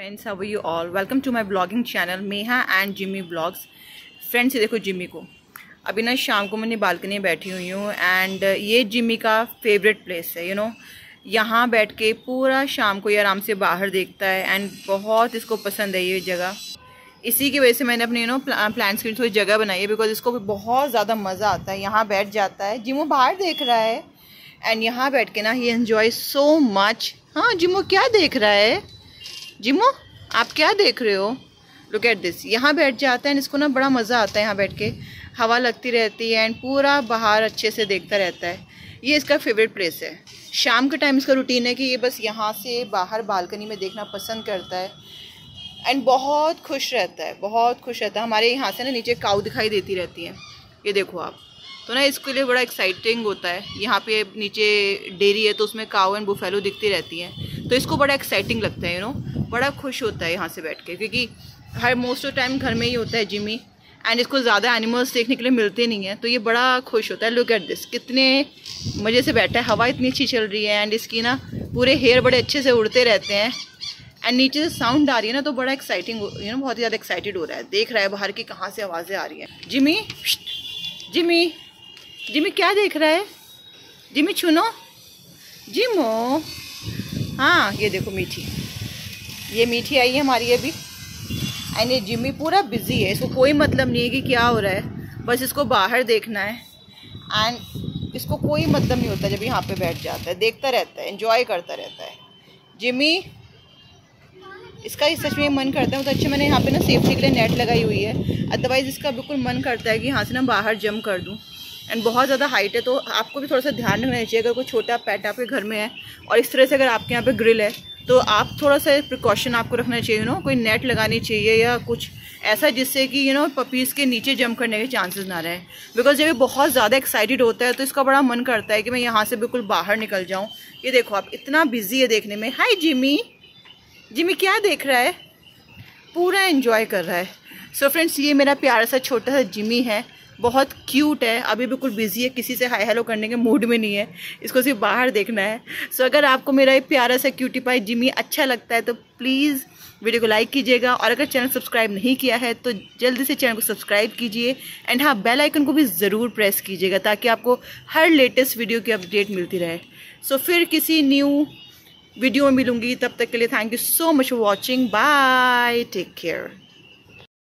Friends, how are you all, welcome to my blogging channel Meha and Jimmy blogs. Friends ये देखो Jimmy को, अभी ना शाम को मैंने बालकनी में बैठी हुई हूँ एंड ये जिमी का फेवरेट प्लेस है। यू नो यहाँ बैठ के पूरा शाम को ये आराम से बाहर देखता है एंड बहुत इसको पसंद है ये जगह। इसी की वजह से मैंने अपने प्लांट्स की थोड़ी जगह बनाई है, बिकॉज इसको बहुत ज़्यादा मज़ा आता है। यहाँ बैठ जाता है, जिमो बाहर देख रहा है एंड यहाँ बैठ के ना ही एन्जॉय सो मच। हाँ जिमो क्या देख रहा है, जिमो आप क्या देख रहे हो, लुक एट दिस। यहाँ बैठ जाता है एंड इसको ना बड़ा मज़ा आता है, यहाँ बैठ के हवा लगती रहती है एंड पूरा बाहर अच्छे से देखता रहता है। ये इसका फेवरेट प्लेस है। शाम के टाइम इसका रूटीन है कि ये बस यहाँ से बाहर बालकनी में देखना पसंद करता है एंड बहुत खुश रहता है, बहुत खुश रहता है। हमारे यहाँ से ना नीचे काऊ दिखाई देती रहती है, ये देखो आप, तो ना इसके लिए बड़ा एक्साइटिंग होता है। यहाँ पे नीचे डेयरी है तो उसमें काऊ एंड बुफेलो दिखती रहती हैं, तो इसको बड़ा एक्साइटिंग लगता है। यू नो बड़ा खुश होता है यहाँ से बैठ के, क्योंकि हर मोस्ट ऑफ टाइम घर में ही होता है जिमी एंड इसको ज़्यादा एनिमल्स देखने के लिए मिलते नहीं हैं, तो ये बड़ा खुश होता है। लुक एट दिस, कितने मज़े से बैठा है, हवा इतनी अच्छी चल रही है एंड इसकी ना पूरे हेयर बड़े अच्छे से उड़ते रहते हैं एंड नीचे से साउंड आ रही है ना, तो बड़ा एक्साइटिंग यू नो बहुत ही ज़्यादा एक्साइटेड हो रहा है। देख रहा है बाहर की कहाँ से आवाज़ें आ रही हैं। जिमी जिमी जिमी क्या देख रहा है, जिमी छुनो, जिमो। हाँ ये देखो मीठी, ये मीठी आई है हमारी अभी एंड ये जिमी पूरा बिजी है, इसको कोई मतलब नहीं है कि क्या हो रहा है, बस इसको बाहर देखना है एंड इसको कोई मतलब नहीं होता। जब यहाँ पे बैठ जाता है देखता रहता है, एंजॉय करता रहता है जिमी। इसका इस सच में मन करता है, तो अच्छा मैंने यहाँ पे ना सेफ्टी के लिए नेट लगाई हुई है, अदरवाइज़ इसका बिल्कुल मन करता है कि यहाँ से ना बाहर जम कर दूँ एंड बहुत ज़्यादा हाइट है, तो आपको भी थोड़ा सा ध्यान रखना चाहिए। अगर कोई छोटा पेट आपके घर में है और इस तरह से अगर आपके यहाँ पे ग्रिल है, तो आप थोड़ा सा प्रिकॉशन आपको रखना चाहिए। यू नो कोई नेट लगानी चाहिए या कुछ ऐसा जिससे कि यू नो पपीज़ के नीचे जम करने के चांसेस ना रहे, बिकॉज जब ये बहुत ज़्यादा एक्साइटेड होता है तो इसका बड़ा मन करता है कि मैं यहाँ से बिल्कुल बाहर निकल जाऊँ। ये देखो आप, इतना बिजी है देखने में। हाय जिमी, जिमी क्या देख रहा है, पूरा एंजॉय कर रहा है। सो फ्रेंड्स ये मेरा प्यारा सा छोटा सा जिमी है, बहुत क्यूट है, अभी बिल्कुल बिजी है, किसी से हाय हेलो करने के मूड में नहीं है, इसको सिर्फ बाहर देखना है। सो अगर आपको मेरा ये प्यारा सा क्यूटी पाई जिमी अच्छा लगता है तो प्लीज़ वीडियो को लाइक कीजिएगा, और अगर चैनल सब्सक्राइब नहीं किया है तो जल्दी से चैनल को सब्सक्राइब कीजिए एंड हाँ बेल आइकन को भी ज़रूर प्रेस कीजिएगा, ताकि आपको हर लेटेस्ट वीडियो की अपडेट मिलती रहे। सो फिर किसी न्यू वीडियो में मिलूंगी, तब तक के लिए thank you so much for watching, bye, take care.